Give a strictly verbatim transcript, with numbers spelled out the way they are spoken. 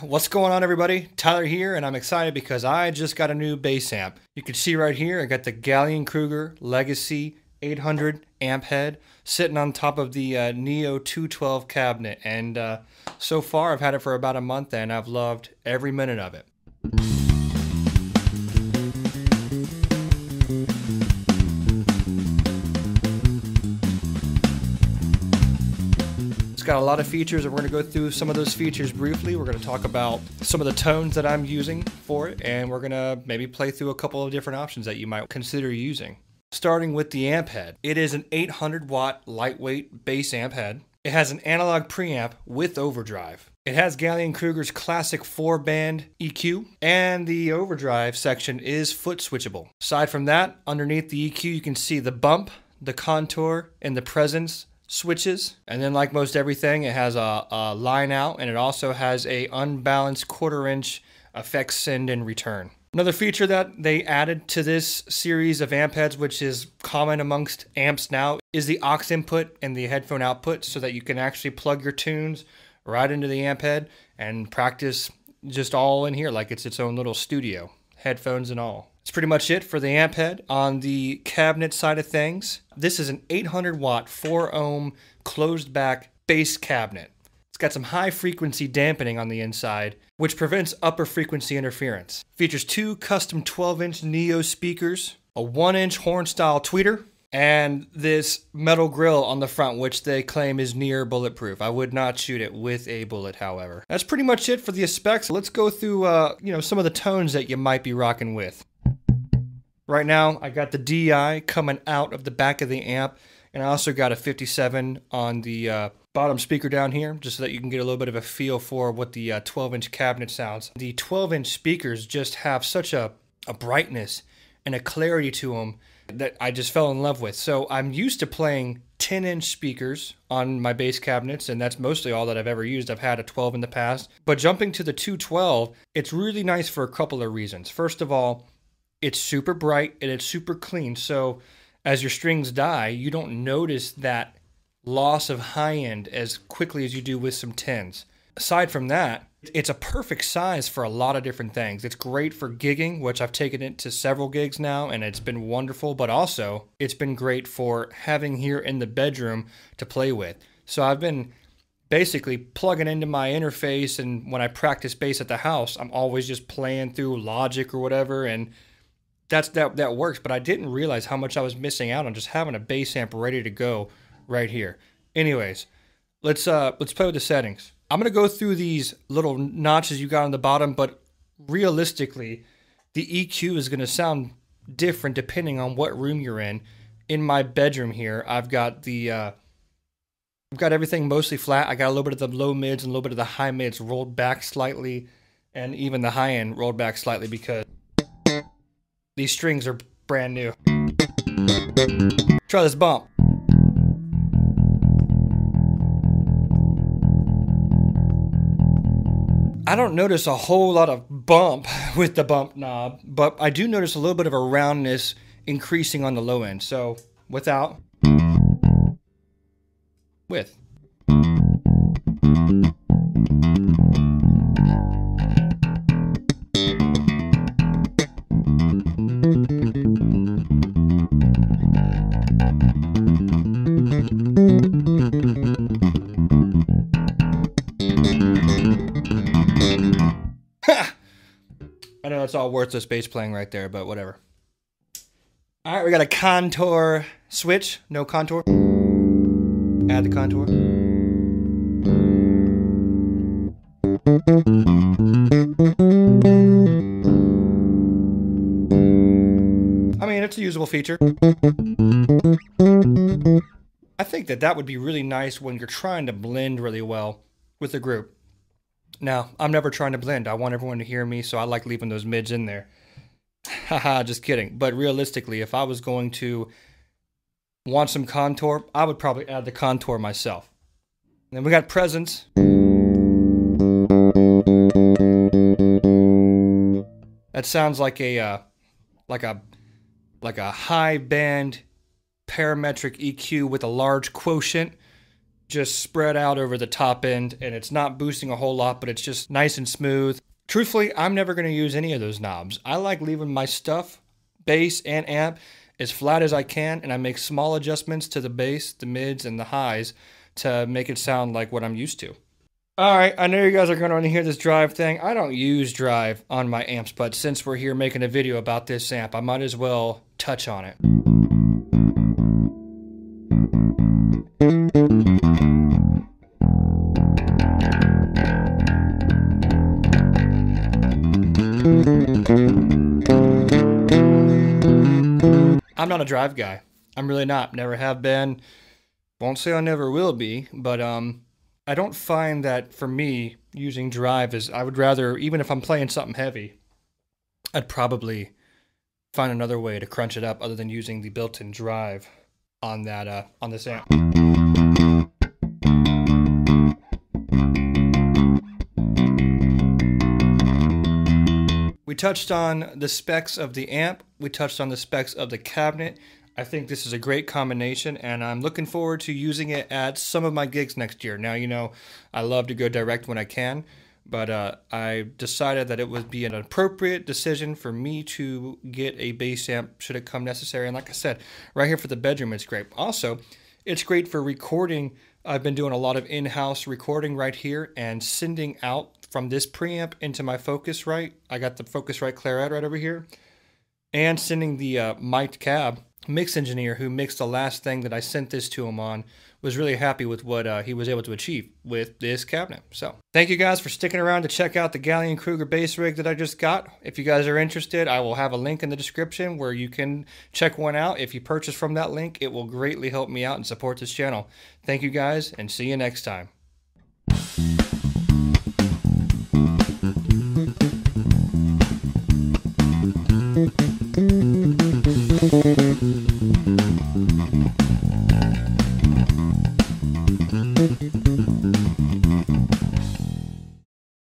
What's going on, everybody? Tyler here, and I'm excited because I just got a new bass amp. You can see right here, I got the Gallien-Krueger LEGACY eight hundred amp head sitting on top of the uh, NEO two twelve cabinet, and uh, so far I've had it for about a month and I've loved every minute of it. It's got a lot of features, and we're going to go through some of those features briefly. We're going to talk about some of the tones that I'm using for it, and we're going to maybe play through a couple of different options that you might consider using. Starting with the amp head. It is an eight hundred watt lightweight bass amp head. It has an analog preamp with overdrive. It has Gallien-Krueger's classic four band E Q, and the overdrive section is foot switchable. Aside from that, underneath the E Q you can see the bump, the contour, and the presence switches, and then like most everything, it has a, a line out, and it also has a unbalanced quarter inch effects send and return. Another feature that they added to this series of amp heads, which is common amongst amps now, is the aux input and the headphone output, so that you can actually plug your tunes right into the amp head and practice just all in here like it's its own little studio, headphones and all. That's pretty much it for the amp head. On the cabinet side of things, this is an eight hundred watt four ohm closed back bass cabinet. It's got some high frequency dampening on the inside, which prevents upper frequency interference. Features two custom twelve inch NEO speakers, a one inch horn style tweeter, and this metal grill on the front, which they claim is near bulletproof. I would not shoot it with a bullet, however. That's pretty much it for the specs. Let's go through uh, you know, some of the tones that you might be rocking with. Right now, I got the D I coming out of the back of the amp, and I also got a fifty-seven on the uh, bottom speaker down here, just so that you can get a little bit of a feel for what the uh, twelve inch cabinet sounds. The twelve inch speakers just have such a, a brightness and a clarity to them that I just fell in love with. So I'm used to playing ten inch speakers on my bass cabinets, and that's mostly all that I've ever used. I've had a twelve in the past, but jumping to the two twelve, it's really nice for a couple of reasons. First of all, it's super bright and it's super clean. So as your strings die, you don't notice that loss of high end as quickly as you do with some tens. Aside from that, it's a perfect size for a lot of different things. It's great for gigging, which I've taken it to several gigs now, and it's been wonderful, but also it's been great for having here in the bedroom to play with. So I've been basically plugging into my interface, and when I practice bass at the house, I'm always just playing through Logic or whatever, and that's that that works. But I didn't realize how much I was missing out on just having a bass amp ready to go right here. Anyways, let's uh let's play with the settings. I'm going to go through these little notches you got on the bottom, but realistically, the E Q is going to sound different depending on what room you're in. In my bedroom here, I've got the uh, I've got everything mostly flat. I got a little bit of the low mids and a little bit of the high mids rolled back slightly, and even the high end rolled back slightly because these strings are brand new. Try this bump. I don't notice a whole lot of bump with the bump knob, but I do notice a little bit of a roundness increasing on the low end. So without, with. I know it's all worthless bass playing right there, but whatever. All right, we got a contour switch. No contour. Add the contour. I mean, it's a usable feature. I think that that would be really nice when you're trying to blend really well with a group. Now, I'm never trying to blend. I want everyone to hear me, so I like leaving those mids in there. Haha, just kidding. But realistically, if I was going to want some contour, I would probably add the contour myself. And then we got presence. That sounds like a uh, like a like a high band parametric E Q with a large quotient just spread out over the top end, and it's not boosting a whole lot, but it's just nice and smooth. Truthfully, I'm never gonna use any of those knobs. I like leaving my stuff, bass and amp, as flat as I can, and I make small adjustments to the bass, the mids, and the highs to make it sound like what I'm used to. All right, I know you guys are going to want to hear this drive thing. I don't use drive on my amps, but since we're here making a video about this amp, I might as well touch on it. I'm not a drive guy. I'm really not. Never have been. Won't say I never will be, but um, I don't find that for me using drive is, I would rather, even if I'm playing something heavy, I'd probably find another way to crunch it up other than using the built-in drive on that, uh, on this amp. We touched on the specs of the amp. We touched on the specs of the cabinet. I think this is a great combination, and I'm looking forward to using it at some of my gigs next year. Now, you know, I love to go direct when I can, but uh, I decided that it would be an appropriate decision for me to get a bass amp should it come necessary. And like I said, right here for the bedroom, it's great. Also, it's great for recording. I've been doing a lot of in-house recording right here and sending out from this preamp into my Focusrite. I got the Focusrite Clarett right over here, and sending the uh, mic'd cab. Mix engineer who mixed the last thing that I sent this to him on was really happy with what uh, he was able to achieve with this cabinet. So thank you guys for sticking around to check out the Gallien-Krueger bass rig that I just got. If you guys are interested, I will have a link in the description where you can check one out. If you purchase from that link, it will greatly help me out and support this channel. Thank you guys, and see you next time.